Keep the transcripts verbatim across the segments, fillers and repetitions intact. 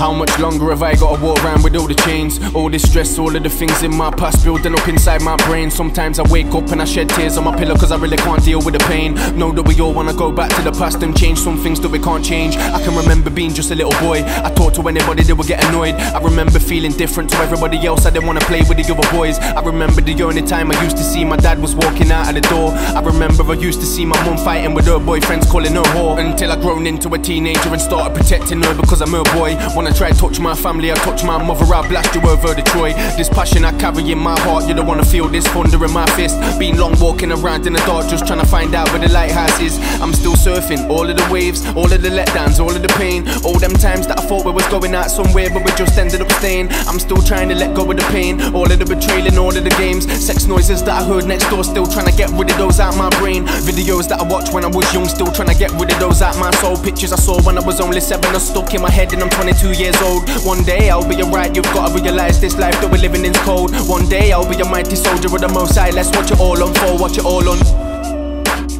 How much longer have I gotta walk around with all the chains? All this stress, all of the things in my past building up inside my brain. Sometimes I wake up and I shed tears on my pillow, cause I really can't deal with the pain. Know that we all wanna go back to the past and change some things that we can't change. I can remember being just a little boy, I talked to anybody, they would get annoyed. I remember feeling different to everybody else, I didn't wanna play with the other boys. I remember the only time I used to see my dad was walking out of the door. I remember I used to see my mum fighting with her boyfriends, calling her whore. Until I grown into a teenager and started protecting her because I'm her boy. When I try to touch my family, I touch my mother, I blast you over the Troy. This passion I carry in my heart, you don't wanna feel this thunder in my fist. Been long walking around in the dark, just trying to find out where the lighthouse is. I'm still surfing all of the waves, all of the letdowns, all of the pain. All them times that I thought we was going out somewhere, but we just ended up staying. I'm still trying to let go of the pain, all of the betrayal and all of the games. Sex noises that I heard next door, still trying to get rid of those out my brain. Videos that I watched when I was young, still trying to get rid of those out my soul. Pictures I saw when I was only seven are stuck in my head and I'm twenty-two years old. One day I'll be alright, you've gotta realise this life that we're living in's cold. One day I'll be a mighty soldier of the Most High, let's watch it all unfold, watch it all unfold.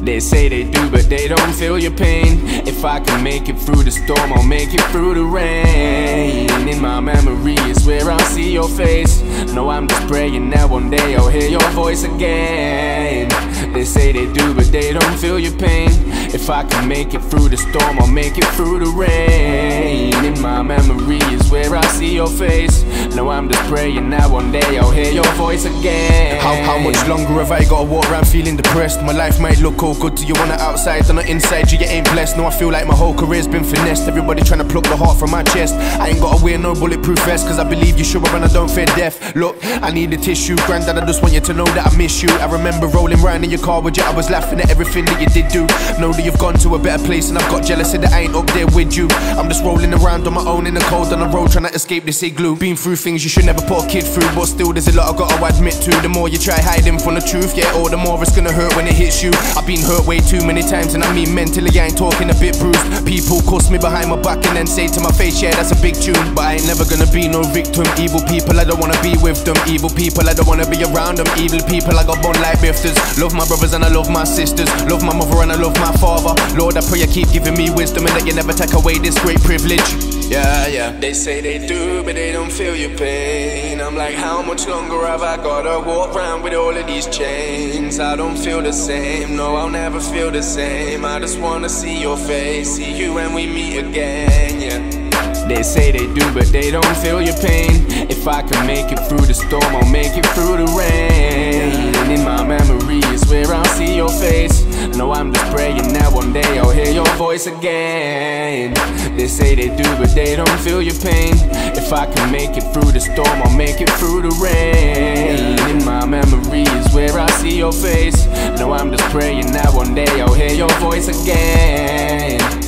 They say they do, but they don't feel your pain. If I can make it through the storm, I'll make it through the rain. In my memory is where I'll see your face. No, I'm just praying that one day I'll hear your voice again. They say they do, but they don't feel your pain. If I can make it through the storm, I'll make it through the rain. In my memory is where I'll see your face. No, I'm just praying that one day I'll hear your voice again. How, how much longer have I gotta walk around feeling depressed? My life might look all good to you on the outside, on the inside you ain't blessed. No, I feel like my whole career's been finessed. Everybody trying to pluck the heart from my chest. I ain't gotta wear no bulletproof vest, cause I believe you sure and I don't fear death. Look, I need a tissue, granddad, I just want you to know that I miss you. I remember rolling round in your car with you, I was laughing at everything that you did do. Know that you've gone to a better place and I've got jealousy that I ain't up there with you. I'm just rolling around on my own in the cold on the road trying to escape this igloo. Been through things you should never put a kid through, but still there's a lot I gotta admit to. The more you try hiding from the truth, yeah, all the more it's gonna hurt when it hits you. I've been hurt way too many times and I mean mentally, I ain't talking a bit bruised. People cuss me behind my back and then say to my face, yeah, that's a big tune. But I ain't never gonna be no victim. Evil people, I don't wanna be with them. Evil people, I don't wanna be around them. Evil people, I got born like bifters. Love my brothers and I love my sisters. Love my mother and I love my father. Lord, I pray you keep giving me wisdom and that you never take away this great privilege. Yeah, yeah. They say they do, but they don't feel your pain. I'm like, how much longer have I gotta walk around with all of these chains? I don't feel the same, no, I'll never feel the same. I just wanna see your face, see you when we meet again, yeah. They say they do, but they don't feel your pain. If I can make it through the storm, I'll make it through the rain. In my memory is where I'll see your face. No, I'm just praying that one day I'll hear your voice again. They say they do, but they don't feel your pain. If I can make it through the storm, I'll make it through the rain. In my memory is where I see your face. No, I'm just praying that one day I'll hear your voice again.